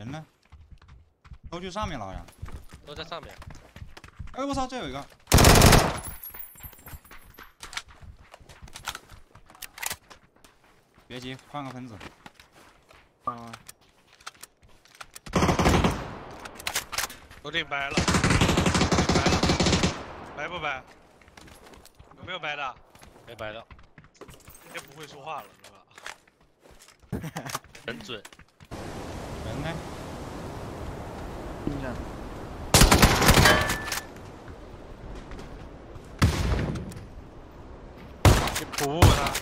人呢？都去上面了，好像。都在上面。哎，我操！这有一个。别急，换个喷子。啊。头顶白了，白了，白不白？有没有白的？没白的。今天不会说话了，是吧？很准。人呢？进来。去服务他。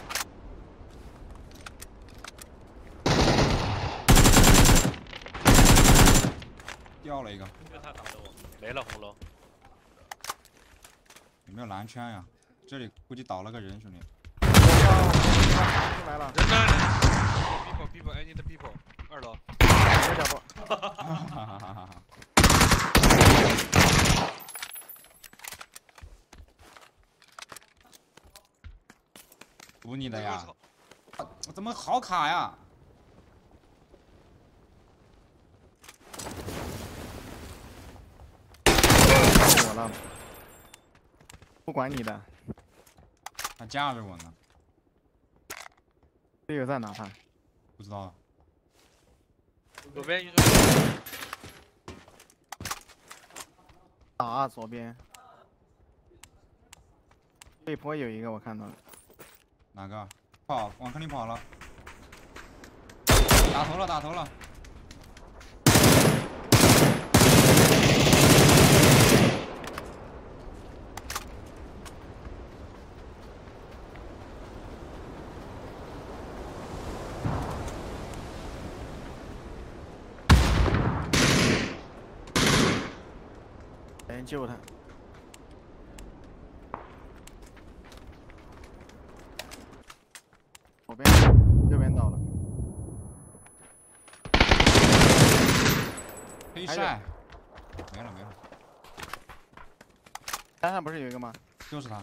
掉了一个，他打的我，没了红楼。有没有蓝圈呀？这里估计倒了个人，兄弟。进来了，人呢 ？People, people, I need people。二楼，别家伙。补你的呀！我怎么好卡呀？ 不管你的，他架着我呢。队友在哪？他不知道。左边一个。啊，左边。对坡有一个，我看到了。哪个？跑，往坑里跑了。打头了，打头了。 救他！左边，右边倒了。黑晒，没了没了。山上不是有一个吗？就是他。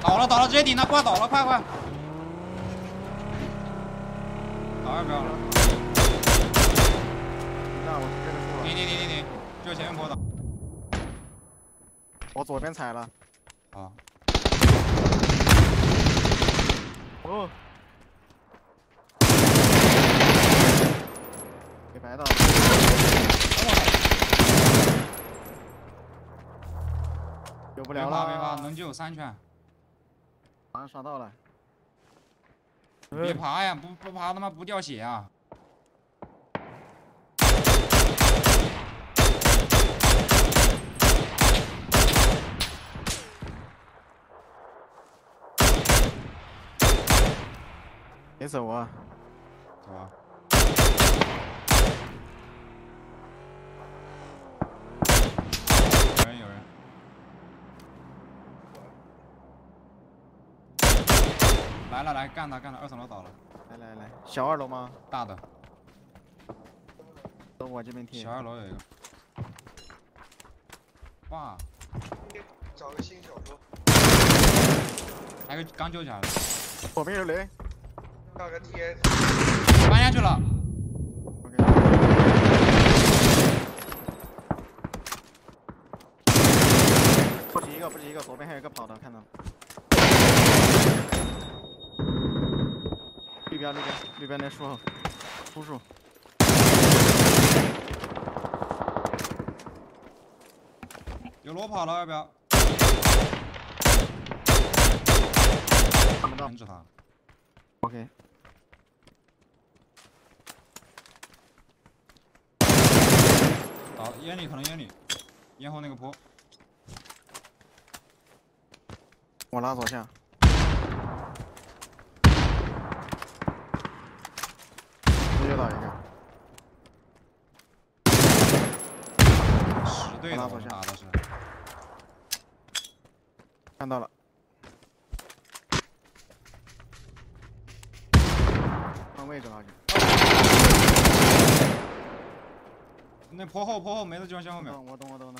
倒了倒了，直接顶他，挂倒了，快快！ 要不要了？那我这个输了。你，就前面坡的。我左边踩了。啊。哦。给白到了。救不了了。别怕，能救3圈。马上刷到了。 别爬呀！不爬他妈不掉血啊！别走啊！走啊！有人！来了来，干他干他！2层楼倒了。 来，小2楼吗？大的。从我这边贴。小2楼有一个。哇！找个新小说。还有刚救起来的。左边有雷。那个 T S。搬下去了。OK。不止一个，左边还有一个跑的，看到了。 绿边那树后，枯树。有罗跑了，二标。看不到。停止他。OK。好，烟里可能烟里，烟后那个坡。我拉左下。 又倒一个，10对的，我打的是，看到了，换位置了，那坡后没得救，向后面，我懂，